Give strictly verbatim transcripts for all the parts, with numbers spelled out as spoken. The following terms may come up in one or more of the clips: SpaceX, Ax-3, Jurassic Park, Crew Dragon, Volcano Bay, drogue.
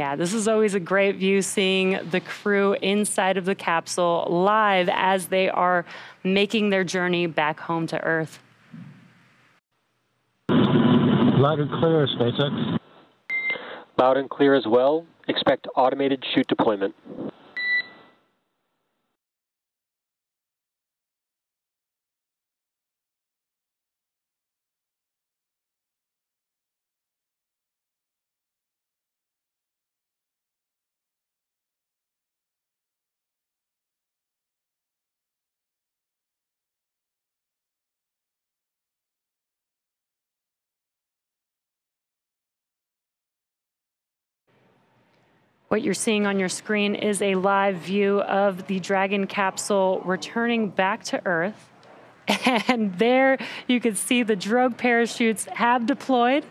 Yeah, this is always a great view, seeing the crew inside of the capsule live as they are making their journey back home to Earth. Loud and clear, SpaceX. Loud and clear as well. Expect automated chute deployment. What you're seeing on your screen is a live view of the Dragon capsule returning back to Earth. And there you can see the drogue parachutes have deployed,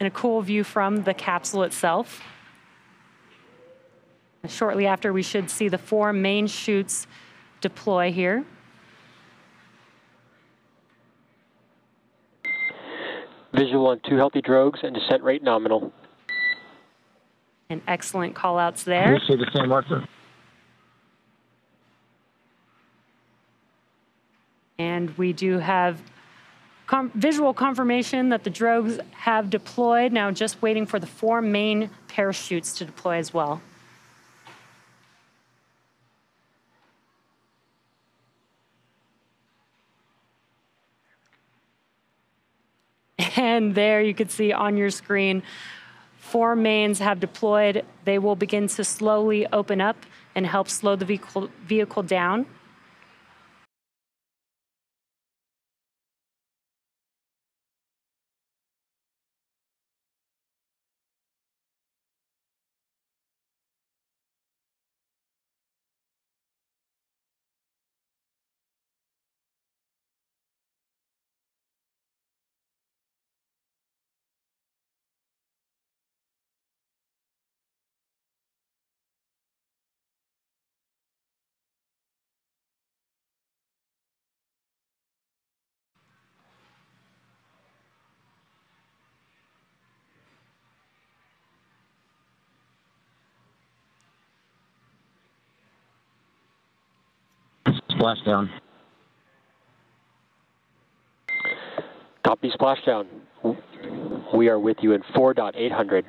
and a cool view from the capsule itself. And shortly after, we should see the four main chutes deploy here. Visual on two healthy drogues and descent rate nominal. And excellent call-outs there. You'll see the same marker. And we do have com visual confirmation that the drogues have deployed, now just waiting for the four main parachutes to deploy as well. And there you can see on your screen, four mains have deployed. They will begin to slowly open up and help slow the vehicle, vehicle down. Splashdown. Copy splashdown. We are with you in four point eight hundred.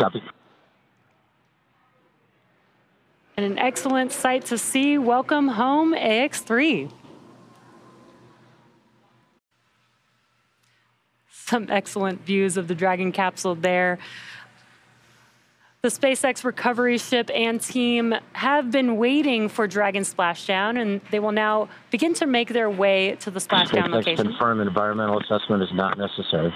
Copy. And an excellent sight to see. Welcome home, A X three. Some excellent views of the Dragon capsule there. The SpaceX recovery ship and team have been waiting for Dragon splashdown, and they will now begin to make their way to the splashdown location. SpaceX confirmed environmental assessment is not necessary.